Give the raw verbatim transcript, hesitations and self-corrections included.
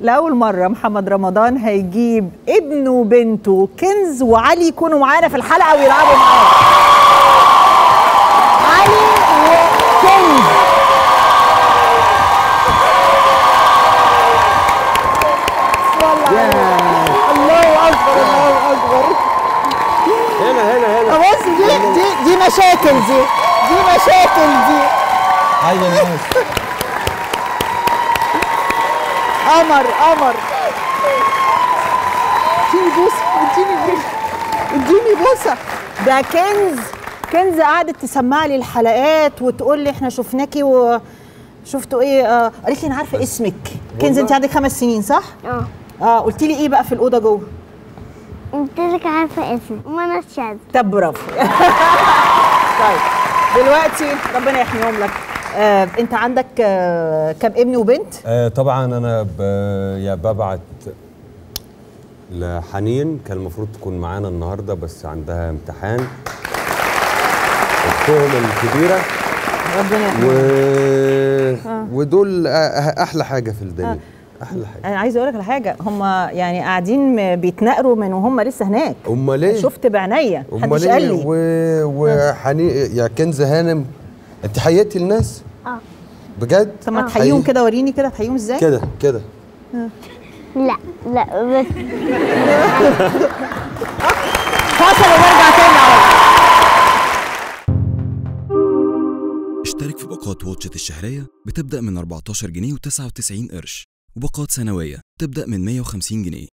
لأول مرة محمد رمضان هيجيب ابنه وبنته كنز وعلي يكونوا معانا في الحلقة ويلعبوا معانا. علي وكنز. الله أكبر الله أكبر. هنا هنا هنا. بص دي دي دي مشاكل دي دي مشاكل دي. هاي الناس. قمر قمر اديني بوسه اديني اديني بوسه. ده كنز كنز قعدت تسمع لي الحلقات وتقول لي احنا شفناكي وشفتوا ايه. آه قالت لي انا عارفه اسمك كنز، انت عندك خمس سنين صح؟ اه اه قلت لي ايه بقى في الاوضه جوه؟ قلت لك عارفه اسمي ومنى الشاذ. طب برافو. طيب دلوقتي ربنا يحميهم لك. آه، انت عندك آه، كم ابن وبنت؟ آه، طبعا انا ب... يا ببعت لحنين، كان المفروض تكون معانا النهارده بس عندها امتحان اختهم الكبيره ربنا يحفظها. و... آه. ودول احلى حاجه في الدنيا. آه. احلى حاجه. انا عايزه اقول لك على حاجه، هم يعني قاعدين بيتناقروا من وهم لسه هناك. امال ايه؟ شفت بعينيا محدش قال لي. وحنين و... يا كنز هانم انت حياتي الناس؟ اه بجد؟ طب ما تحييهم كده، وريني كده تحييهم ازاي؟ كده كده. لا لا بس فاصل ونرجع تاني على طول. اشترك في باقات واتشت الشهريه بتبدا من أربعتاشر جنيه وتسعة وتسعين قرش، وباقات سنويه تبدا من مية وخمسين جنيه.